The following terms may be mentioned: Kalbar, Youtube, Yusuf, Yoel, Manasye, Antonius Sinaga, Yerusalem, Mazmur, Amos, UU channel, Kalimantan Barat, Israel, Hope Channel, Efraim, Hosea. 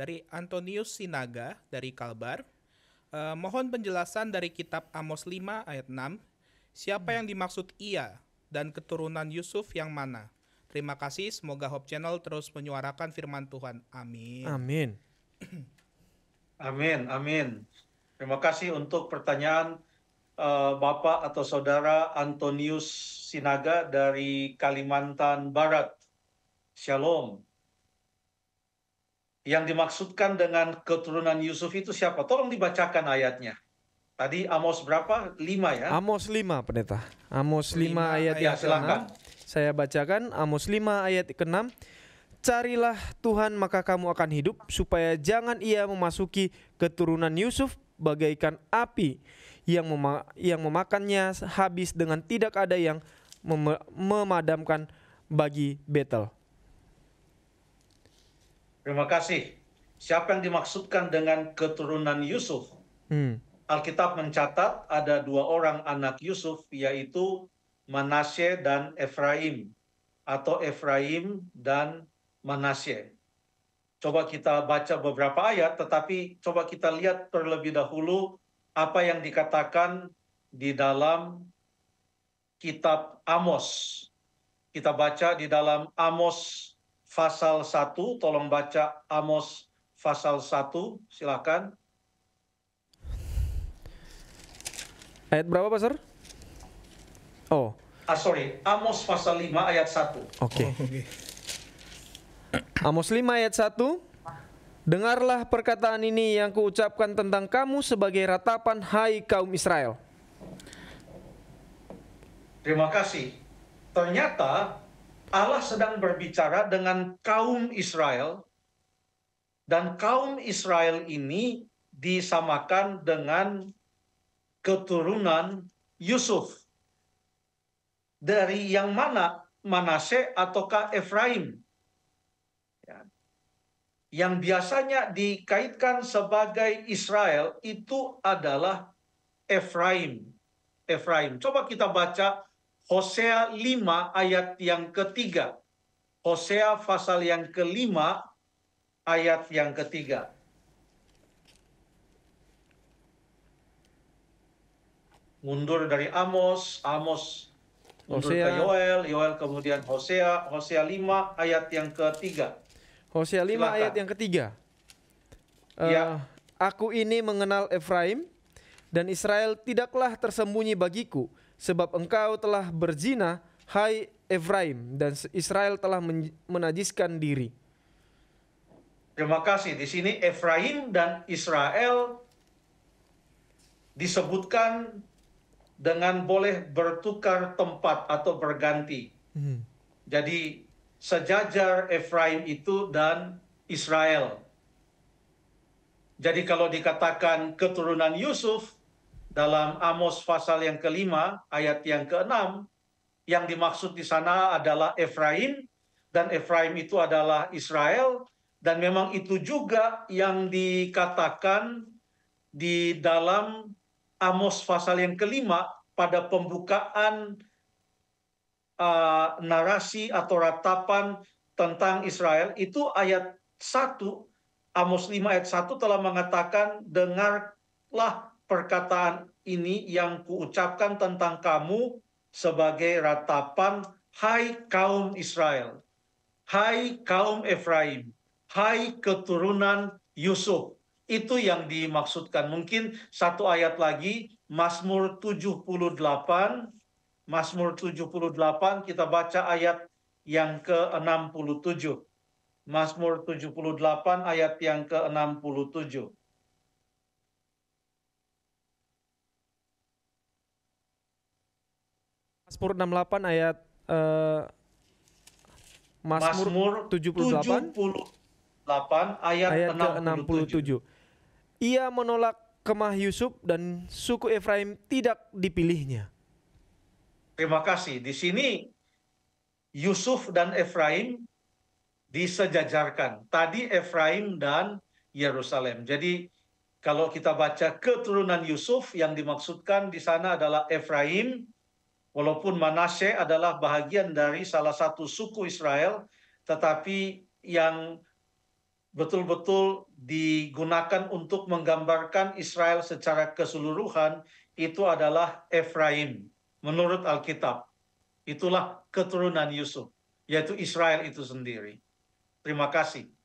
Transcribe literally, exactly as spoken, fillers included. dari Antonius Sinaga dari Kalbar. Uh, mohon penjelasan dari kitab Amos lima ayat enam. Siapa hmm. yang dimaksud ia dan keturunan Yusuf yang mana? Terima kasih, semoga Hope Channel terus menyuarakan firman Tuhan. Amin. Amin. Amin, amin. Terima kasih untuk pertanyaan uh, Bapak atau Saudara Antonius Sinaga dari Kalimantan Barat. Shalom. Yang dimaksudkan dengan keturunan Yusuf itu siapa? Tolong dibacakan ayatnya. Tadi Amos berapa? lima ya? Amos lima, pendeta. Amos lima ayat yang ke-enam. Saya bacakan Amos lima ayat ke-enam. Carilah Tuhan maka kamu akan hidup, supaya jangan ia memasuki keturunan Yusuf bagaikan api yang mema yang memakannya habis dengan tidak ada yang mem memadamkan bagi Betel. Terima kasih. Siapa yang dimaksudkan dengan keturunan Yusuf? Hmm. Alkitab mencatat ada dua orang anak Yusuf, yaitu Manasye dan Efraim, atau Efraim dan Manasye. Coba kita baca beberapa ayat, tetapi coba kita lihat terlebih dahulu apa yang dikatakan di dalam kitab Amos. Kita baca di dalam Amos pasal satu, tolong baca Amos pasal satu, silakan. Ayat berapa, Pastor? Oh, ah, sorry, Amos pasal lima ayat satu. Oke. Okay. Oh, okay. Amos lima ayat satu. Dengarlah perkataan ini yang kuucapkan tentang kamu sebagai ratapan, hai kaum Israel. Terima kasih. Ternyata Allah sedang berbicara dengan kaum Israel, dan kaum Israel ini disamakan dengan keturunan Yusuf. Dari yang mana? Manasye ataukah Efraim? Ya. Yang biasanya dikaitkan sebagai Israel itu adalah Efraim. Efraim. Coba kita baca Hosea lima ayat yang ketiga. Hosea pasal yang kelima ayat yang ketiga. Mundur dari Amos, Amos mundur ke Yoel, Yoel kemudian Hosea, Hosea lima ayat yang ketiga. Hosea lima Silahkan. ayat yang ketiga. Ya. Uh, aku ini mengenal Efraim, dan Israel tidaklah tersembunyi bagiku, sebab engkau telah berzina, hai Efraim, dan Israel telah menajiskan diri. Terima kasih. Di sini Efraim dan Israel disebutkan dengan boleh bertukar tempat atau berganti. Hmm. Jadi sejajar Efraim itu dan Israel. Jadi kalau dikatakan keturunan Yusuf dalam Amos pasal yang kelima ayat yang keenam, yang dimaksud di sana adalah Efraim, dan Efraim itu adalah Israel, dan memang itu juga yang dikatakan di dalam Amos pasal yang kelima pada pembukaan uh, narasi atau ratapan tentang Israel itu ayat satu, Amos lima ayat satu telah mengatakan, dengarlah perkataan ini yang kuucapkan tentang kamu sebagai ratapan, hai kaum Israel, hai kaum Efraim, hai keturunan Yusuf. Itu yang dimaksudkan. Mungkin satu ayat lagi, Mazmur tujuh puluh delapan. Mazmur tujuh puluh delapan, kita baca ayat yang ke-enam puluh tujuh. Mazmur tujuh puluh delapan ayat yang ke-enam puluh tujuh. Mazmur enam puluh delapan ayat uh, Mazmur tujuh puluh delapan, tujuh puluh delapan ayat, ayat ke-enam puluh tujuh. Ia menolak kemah Yusuf dan suku Efraim tidak dipilihnya. Terima kasih. Di sini Yusuf dan Efraim disejajarkan. Tadi Efraim dan Yerusalem. Jadi kalau kita baca keturunan Yusuf, yang dimaksudkan di sana adalah Efraim, walaupun Manasye adalah bagian dari salah satu suku Israel, tetapi yang betul-betul digunakan untuk menggambarkan Israel secara keseluruhan itu adalah Efraim menurut Alkitab. Itulah keturunan Yusuf, yaitu Israel itu sendiri. Terima kasih.